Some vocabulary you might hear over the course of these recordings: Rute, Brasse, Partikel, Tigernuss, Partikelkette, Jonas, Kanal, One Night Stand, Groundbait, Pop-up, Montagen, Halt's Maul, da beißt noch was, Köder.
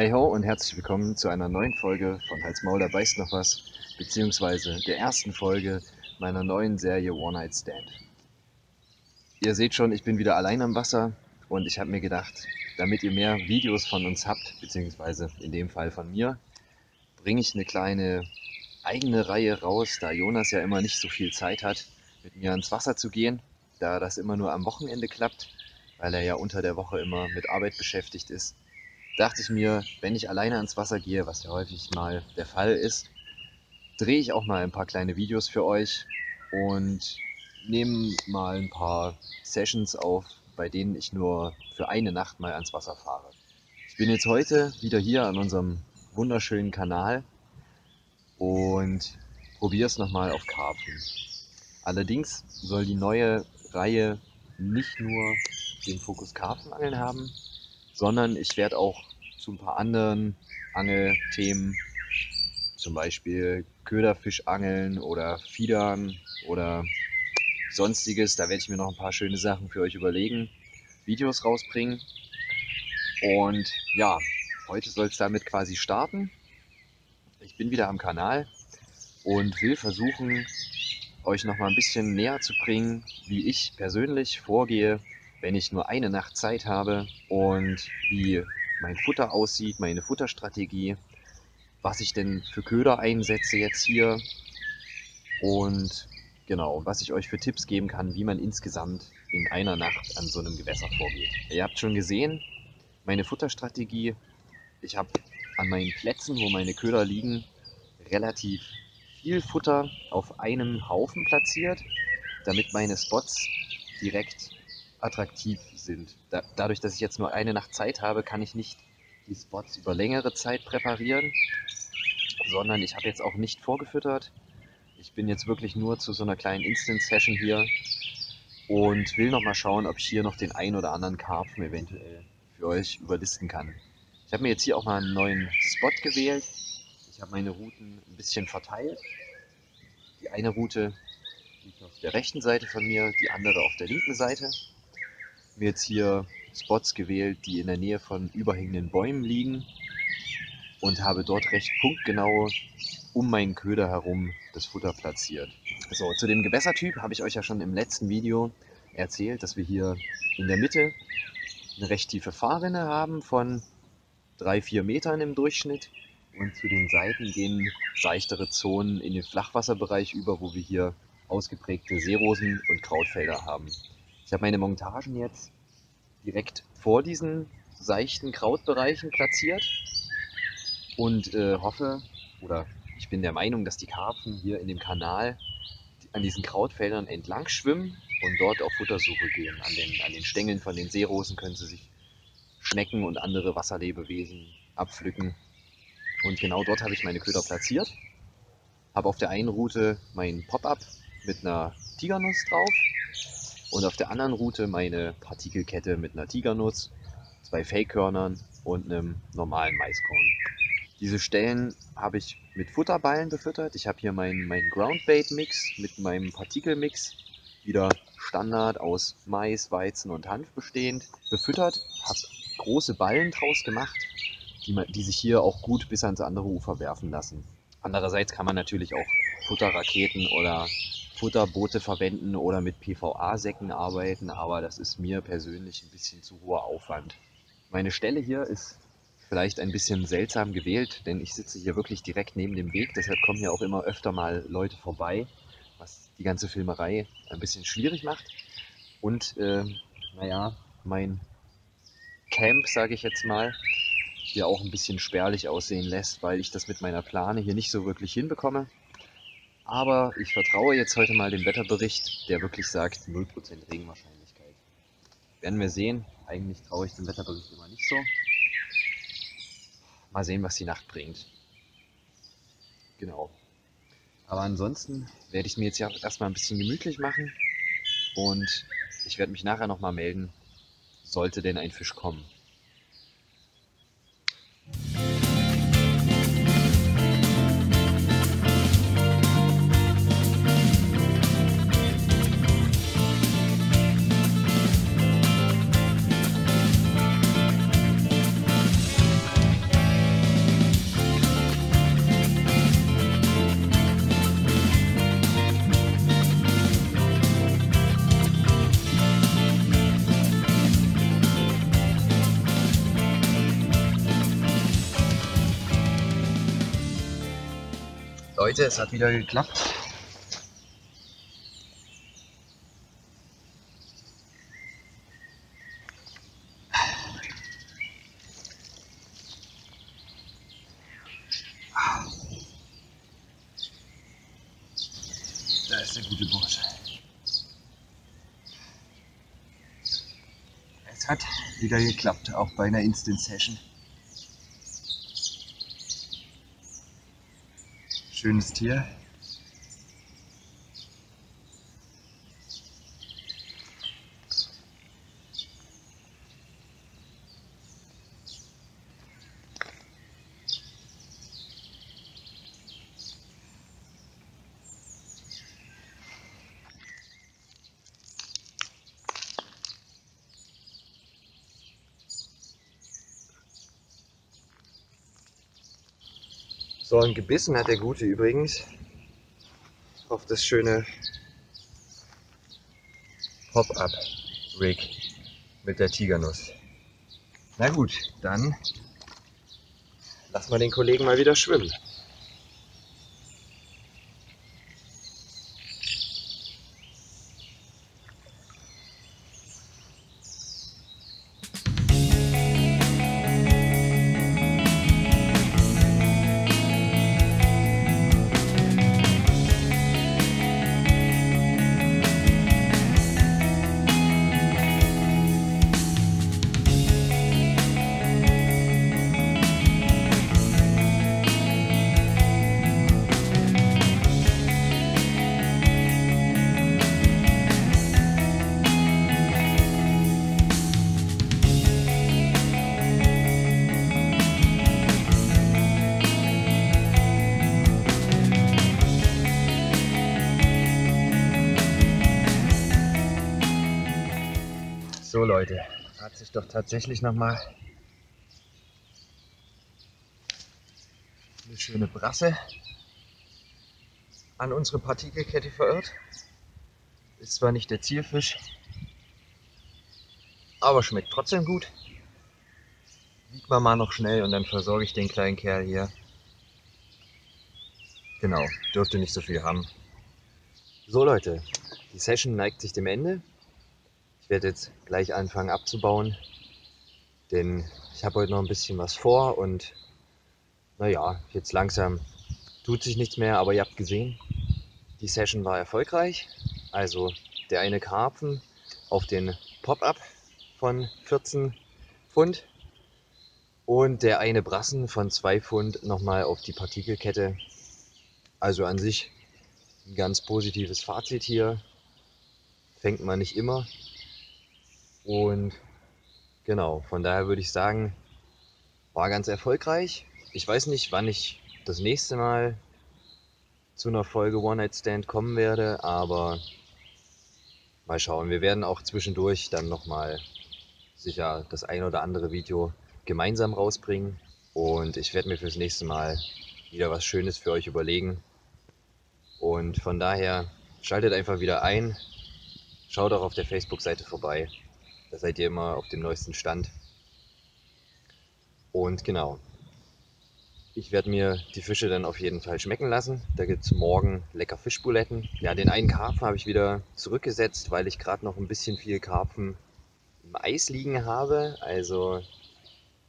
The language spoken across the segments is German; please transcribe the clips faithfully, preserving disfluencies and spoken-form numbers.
Hey ho und herzlich willkommen zu einer neuen Folge von Halt's Maul, da beißt noch was, beziehungsweise der ersten Folge meiner neuen Serie One Night Stand. Ihr seht schon, ich bin wieder allein am Wasser und ich habe mir gedacht, damit ihr mehr Videos von uns habt, beziehungsweise in dem Fall von mir, bringe ich eine kleine eigene Reihe raus, da Jonas ja immer nicht so viel Zeit hat, mit mir ans Wasser zu gehen, da das immer nur am Wochenende klappt, weil er ja unter der Woche immer mit Arbeit beschäftigt ist. Dachte ich mir, wenn ich alleine ans Wasser gehe, was ja häufig mal der Fall ist, drehe ich auch mal ein paar kleine Videos für euch und nehme mal ein paar Sessions auf, bei denen ich nur für eine Nacht mal ans Wasser fahre. Ich bin jetzt heute wieder hier an unserem wunderschönen Kanal und probiere es nochmal auf Karpfen. Allerdings soll die neue Reihe nicht nur den Fokus Karpfenangeln haben, sondern ich werde auch zu ein paar anderen Angelthemen, zum Beispiel Köderfischangeln oder Fiedern oder sonstiges, da werde ich mir noch ein paar schöne Sachen für euch überlegen, Videos rausbringen. Und ja, heute soll es damit quasi starten. Ich bin wieder am Kanal und will versuchen, euch noch mal ein bisschen näher zu bringen, wie ich persönlich vorgehe, wenn ich nur eine Nacht Zeit habe, und wie mein Futter aussieht, meine Futterstrategie, was ich denn für Köder einsetze jetzt hier und genau, was ich euch für Tipps geben kann, wie man insgesamt in einer Nacht an so einem Gewässer vorgeht. Ihr habt schon gesehen, meine Futterstrategie, ich habe an meinen Plätzen, wo meine Köder liegen, relativ viel Futter auf einem Haufen platziert, damit meine Spots direkt attraktiv sind. Da, dadurch, dass ich jetzt nur eine Nacht Zeit habe, kann ich nicht die Spots über längere Zeit präparieren, sondern ich habe jetzt auch nicht vorgefüttert. Ich bin jetzt wirklich nur zu so einer kleinen Instant-Session hier und will nochmal schauen, ob ich hier noch den einen oder anderen Karpfen eventuell für euch überlisten kann. Ich habe mir jetzt hier auch mal einen neuen Spot gewählt. Ich habe meine Routen ein bisschen verteilt. Die eine Route liegt auf der rechten Seite von mir, die andere auf der linken Seite. Mir jetzt hier Spots gewählt, die in der Nähe von überhängenden Bäumen liegen und habe dort recht punktgenau um meinen Köder herum das Futter platziert. So, zu dem Gewässertyp habe ich euch ja schon im letzten Video erzählt, dass wir hier in der Mitte eine recht tiefe Fahrrinne haben von drei vier Metern im Durchschnitt und zu den Seiten gehen seichtere Zonen in den Flachwasserbereich über, wo wir hier ausgeprägte Seerosen und Krautfelder haben. Ich habe meine Montagen jetzt direkt vor diesen seichten Krautbereichen platziert und äh, hoffe, oder ich bin der Meinung, dass die Karpfen hier in dem Kanal an diesen Krautfeldern entlang schwimmen und dort auf Futtersuche gehen. An den, an den Stängeln von den Seerosen können sie sich Schnecken und andere Wasserlebewesen abpflücken. Und genau dort habe ich meine Köder platziert. Habe auf der einen Route mein Pop-up mit einer Tigernuss drauf. Und auf der anderen Route meine Partikelkette mit einer Tigernuss, zwei Fake-Körnern und einem normalen Maiskorn. Diese Stellen habe ich mit Futterballen befüttert. Ich habe hier meinen mein Groundbait-Mix mit meinem Partikelmix, wieder Standard aus Mais, Weizen und Hanf bestehend, befüttert. Habe große Ballen draus gemacht, die, man, die sich hier auch gut bis ans andere Ufer werfen lassen. Andererseits kann man natürlich auch Futterraketen oder Futterboote verwenden oder mit P V A-Säcken arbeiten, aber das ist mir persönlich ein bisschen zu hoher Aufwand. Meine Stelle hier ist vielleicht ein bisschen seltsam gewählt, denn ich sitze hier wirklich direkt neben dem Weg, deshalb kommen hier auch immer öfter mal Leute vorbei, was die ganze Filmerei ein bisschen schwierig macht. Und äh, naja, mein Camp, sage ich jetzt mal, hier auch ein bisschen spärlich aussehen lässt, weil ich das mit meiner Plane hier nicht so wirklich hinbekomme. Aber ich vertraue jetzt heute mal dem Wetterbericht, der wirklich sagt null Prozent Regenwahrscheinlichkeit. Werden wir sehen. Eigentlich traue ich dem Wetterbericht immer nicht so. Mal sehen, was die Nacht bringt. Genau. Aber ansonsten werde ich mir jetzt ja erstmal ein bisschen gemütlich machen. Und ich werde mich nachher nochmal melden, sollte denn ein Fisch kommen. Leute, es hat wieder geklappt. Da ist der gute Bursche. Es hat wieder geklappt, auch bei einer Instant Session. Schönes Tier. So, ein gebissen hat der Gute übrigens auf das schöne Pop-up-Rig mit der Tigernuss. Na gut, dann lassen wir den Kollegen mal wieder schwimmen. So Leute, hat sich doch tatsächlich nochmal eine schöne Brasse an unsere Partikelkette verirrt. Ist zwar nicht der Zierfisch, aber schmeckt trotzdem gut. Wiegt man mal noch schnell und dann versorge ich den kleinen Kerl hier. Genau, dürfte nicht so viel haben. So Leute, die Session neigt sich dem Ende. Ich werde jetzt gleich anfangen abzubauen, denn ich habe heute noch ein bisschen was vor und naja, jetzt langsam tut sich nichts mehr, aber ihr habt gesehen, die Session war erfolgreich. Also der eine Karpfen auf den Pop-up von vierzehn Pfund und der eine Brassen von zwei Pfund nochmal auf die Partikelkette. Also an sich ein ganz positives Fazit hier, fängt man nicht immer. Und genau, von daher würde ich sagen, war ganz erfolgreich. Ich weiß nicht, wann ich das nächste Mal zu einer Folge One Night Stand kommen werde, aber mal schauen. Wir werden auch zwischendurch dann nochmal sicher das ein oder andere Video gemeinsam rausbringen. Und ich werde mir fürs nächste Mal wieder was Schönes für euch überlegen. Und von daher schaltet einfach wieder ein, schaut auch auf der Facebook-Seite vorbei. Da seid ihr immer auf dem neuesten Stand. Und genau, ich werde mir die Fische dann auf jeden Fall schmecken lassen. Da gibt es morgen lecker Fischbuletten. Ja, den einen Karpfen habe ich wieder zurückgesetzt, weil ich gerade noch ein bisschen viel Karpfen im Eis liegen habe. Also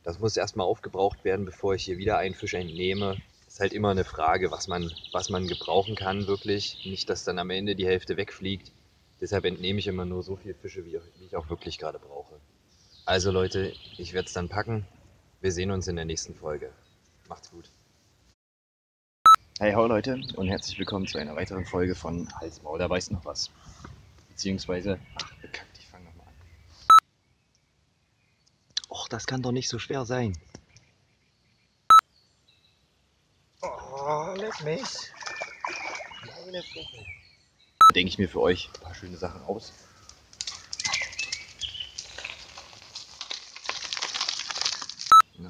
das muss erstmal aufgebraucht werden, bevor ich hier wieder einen Fisch entnehme. Ist halt immer eine Frage, was man, was man gebrauchen kann wirklich. Nicht, dass dann am Ende die Hälfte wegfliegt. Deshalb entnehme ich immer nur so viele Fische, wie ich auch wirklich gerade brauche. Also Leute, ich werde es dann packen. Wir sehen uns in der nächsten Folge. Macht's gut. Hey, hallo Leute und herzlich willkommen zu einer weiteren Folge von Halt's Maul, da beißt noch was. Beziehungsweise, ach bekackt, ich fange nochmal an. Och, das kann doch nicht so schwer sein. Oh, leck mich. Meine Fresse. Denke ich mir für euch ein paar schöne Sachen aus.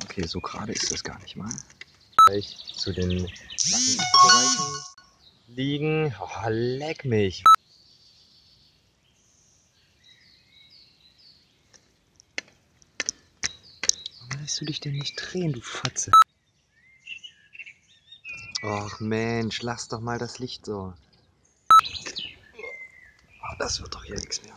Okay, so gerade ist das gar nicht mal. Gleich zu den Bereichen liegen. Oh, leck mich! Warum lässt du dich denn nicht drehen, du Fatze? Och Mensch, lass doch mal das Licht so. Das wird doch hier nichts mehr.